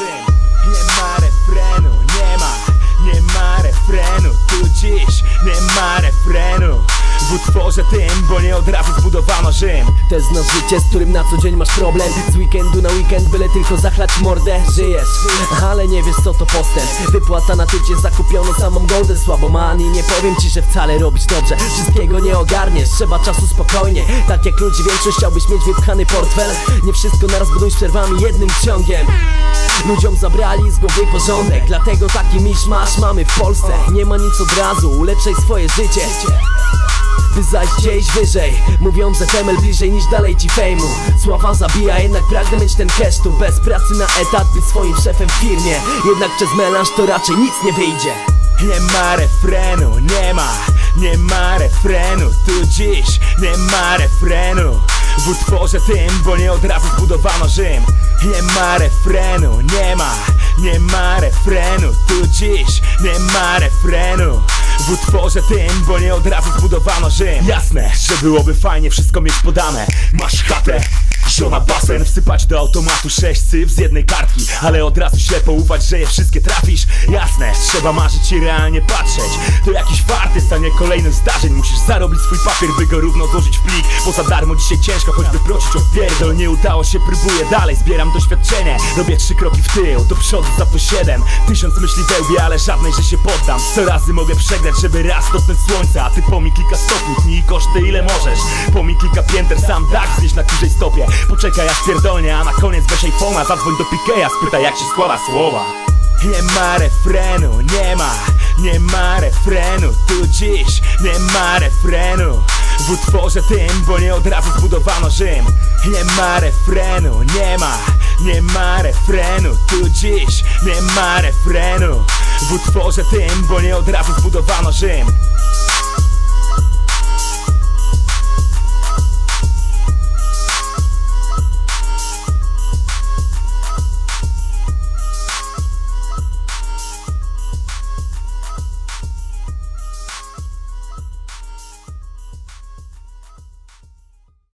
marzeń. Nie ma refrenu, nie ma refrenu tu dziś, nie ma refrenu w utworze tym, bo nie od razu zbudowano Rzym. To jest nowe życie, z którym na co dzień masz problem. Z weekendu na weekend, byle tylko zachlać mordę. Żyjesz, ale nie wiesz co to postęp. Wypłata na tydzień zakupiono samą goldę. Słaboman i nie powiem ci, że wcale robisz dobrze. Wszystkiego nie ogarniesz, trzeba czasu spokojnie. Tak jak ludzi większość, chciałbyś mieć wypchany portfel. Nie wszystko naraz budujesz przerwami jednym ciągiem. Ludziom zabrali z głowy porządek, dlatego taki miszmasz mamy w Polsce. Nie ma nic od razu, ulepszaj swoje życie. Ty zaś gdzieś wyżej, mówią zetemel bliżej niż dalej ci fejmu. Sława zabija, jednak pragnę mieć ten cash tu. Bez pracy na etat, być swoim szefem w firmie. Jednak przez melanż to raczej nic nie wyjdzie. Nie ma refrenu, nie ma refrenu tu dziś, nie ma refrenu w utworze tym, bo nie od razu zbudowano Rzym. Nie ma refrenu, nie ma refrenu tu dziś, nie ma refrenu w utworze tym, bo nie od razu zbudowano Rzym. Jasne, że byłoby fajnie wszystko mieć podane. Masz chatę, żona, basen, wsypać do automatu 6 cyf z jednej kartki, ale od razu ślepo ufać, że je wszystkie trafisz. Jasne, trzeba marzyć i realnie patrzeć. To jakiś farty stanie kolejnym zdarzeń. Musisz zarobić swój papier, by go równo złożyć w plik, bo za darmo dzisiaj ciężko choćby prosić o pierdol. Nie udało się, próbuję dalej, zbieram doświadczenie. Robię 3 kroki w tył, do przodu za to 7 tysiąc myśli wełbie, ale żadnej, że się poddam. 100 razy mogę przegrać, żeby raz dotknąć słońca. A ty pomij kilka stopni, tnij koszty ile możesz. Pomij kilka pięter, sam dach znieść na dużej stopie. Poczekaj aż pierdolnie, a na koniec weź iPhone'a, zadzwoń do Pique'a, spytaj jak się składa słowa. Nie ma refrenu, nie ma refrenu tu dziś, nie ma refrenu w utworze tym, bo nie od razu zbudowano Rzym. Nie ma refrenu, nie ma refrenu tu dziś, nie ma refrenu w utworze tym, bo nie od razu zbudowano Rzym.